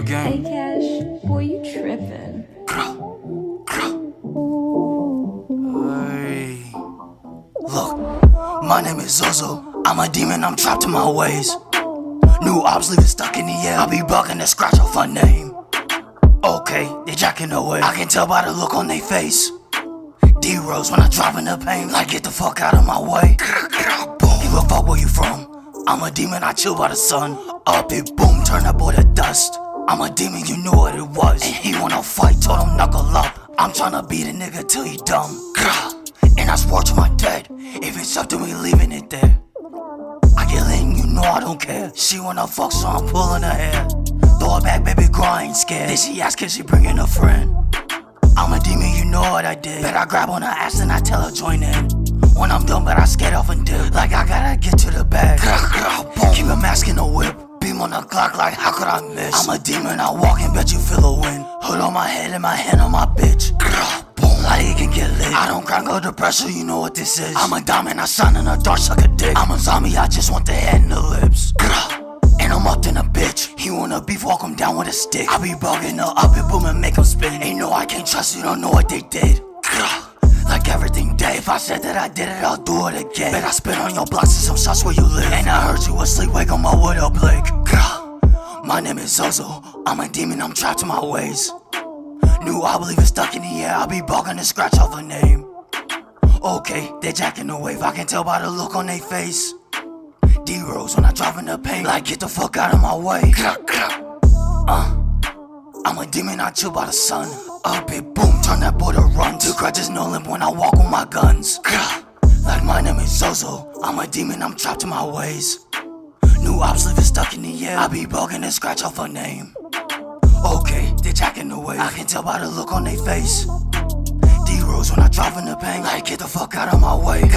again. Hey, Cash, boy, you trippin'. Hey. Look, my name is Zozo. I'm a demon, I'm trapped in my ways. New ops leave it stuck in the air. I be bugging to scratch off her name. Okay, they jacking away. I can tell by the look on their face. D Rose when I drop in the pain, like get the fuck out of my way. Give a fuck where you from. I'm a demon, I chill by the sun. Up it boom, turn that boy to dust. I'm a demon, you knew what it was. And he wanna fight, told him knuckle up. I'm tryna beat a nigga till he dumb. And I swore to my dead, if it's up to me, leaving it there. I get lit, you know I don't care. She wanna fuck, so I'm pulling her hair. Throw her back, baby girl, I ain't scared. Then she ask if she bringing a friend. I'm a demon, you know what I did. Bet I grab on her ass and I tell her join in. When I'm done, but I scared off and dip. Like I gotta get to the bag. Keep a mask and a whip. Beam on the clock like how could I miss? I'm a demon, I walk and bet you feel a win. Hood on my head and my hand on my bitch. Boom, like it can get lit. I don't crack under the pressure, you know what this is. I'm a diamond, I shine in the dark, suck a dick. I'm a zombie, I just want the head and the lips. And I'm up in a bitch. He wanna beef, walk him down with a stick. I be bugging her up and boom and make him spin. Ain't no I can't trust, you don't know what they did. Like everything dead. If I said that I did it, I'll do it again. Bet I spit on your blocks and some shots where you live. And I heard you asleep, wake on my wood up, Blake. My name is Zozo. I'm a demon, I'm trapped in my ways. New I believe it's stuck in the air. I be bugging to scratch off a name. Okay, they're jacking the wave. I can tell by the look on their face. D Rose when I drive in the pain, like get the fuck out of my way. I'm a demon, I chill by the sun. Up it boom, turn that boy to run. Two crutches, no limp when I walk with my guns. Like my name is Zozo. I'm a demon, I'm trapped in my ways. New ops leave it stuck in the air. I be bugging and scratch off her name. Okay, they're jacking the way. I can tell by the look on their face. D Rose when I drive in the pain, like get the fuck out of my way.